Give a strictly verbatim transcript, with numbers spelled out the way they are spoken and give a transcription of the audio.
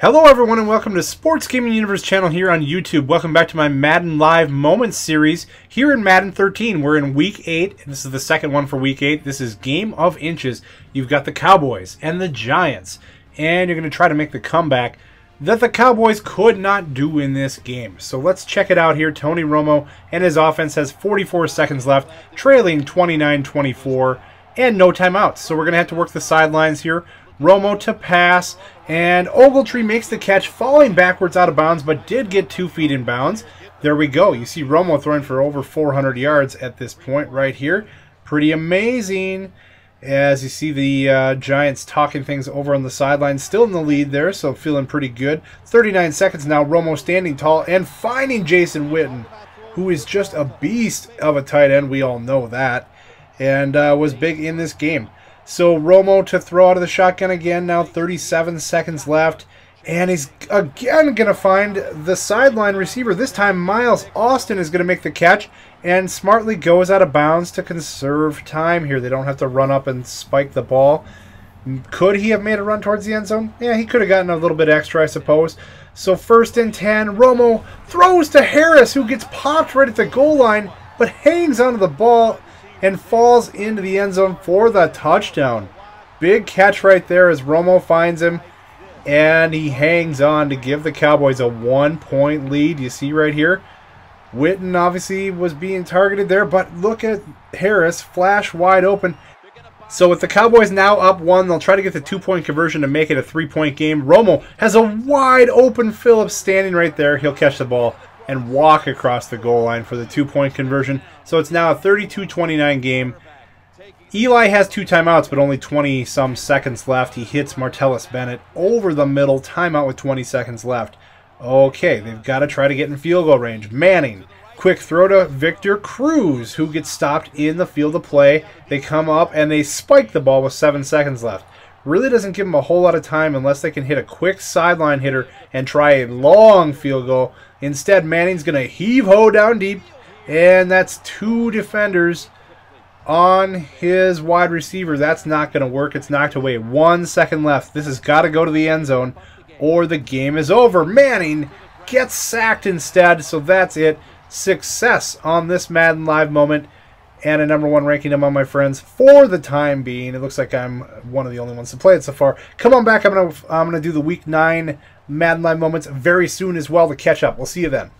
Hello everyone and welcome to Sports Gaming Universe channel here on YouTube. Welcome back to my Madden Live Moments series here in Madden thirteen. We're in week eight, and this is the second one for week eight. This is Game of Inches. You've got the Cowboys and the Giants, and you're going to try to make the comeback that the Cowboys could not do in this game. So let's check it out here. Tony Romo and his offense has forty-four seconds left, trailing twenty-nine twenty-four, and no timeouts. So we're going to have to work the sidelines here. Romo to pass, and Ogletree makes the catch, falling backwards out of bounds, but did get two feet in bounds. There we go. You see Romo throwing for over four hundred yards at this point right here. Pretty amazing. As you see the uh, Giants talking things over on the sideline, still in the lead there, so feeling pretty good. thirty-nine seconds now, Romo standing tall and finding Jason Witten, who is just a beast of a tight end. We all know that, and uh, was big in this game. So Romo to throw out of the shotgun again now, thirty-seven seconds left. And he's again going to find the sideline receiver. This time Miles Austin is going to make the catch and smartly goes out of bounds to conserve time here. They don't have to run up and spike the ball. Could he have made a run towards the end zone? Yeah, he could have gotten a little bit extra, I suppose. So first and ten, Romo throws to Harris, who gets popped right at the goal line, but hangs onto the ball and falls into the end zone for the touchdown. Big catch right there as Romo finds him, and he hangs on to give the Cowboys a one-point lead. You see right here, Witten obviously was being targeted there, but look at Harris, flash wide open. So with the Cowboys now up one, they'll try to get the two-point conversion to make it a three-point game. Romo has a wide-open Phillips standing right there. He'll catch the ball and walk across the goal line for the two-point conversion. So it's now a thirty-two twenty-nine game. Eli has two timeouts, but only twenty-some seconds left. He hits Martellus Bennett over the middle. Timeout with twenty seconds left. Okay, they've got to try to get in field goal range. Manning, quick throw to Victor Cruz, who gets stopped in the field of play. They come up, and they spike the ball with seven seconds left. Really doesn't give them a whole lot of time unless they can hit a quick sideline hitter and try a long field goal. Instead, Manning's going to heave-ho down deep, and that's two defenders on his wide receiver. That's not going to work. It's knocked away. One second left. This has got to go to the end zone, or the game is over. Manning gets sacked instead, so that's it. Success on this Madden Live moment, and a number one ranking among my friends for the time being. It looks like I'm one of the only ones to play it so far. Come on back. I'm going to I'm going to do the Week nine Madden Live Moments very soon as well to catch up. We'll see you then.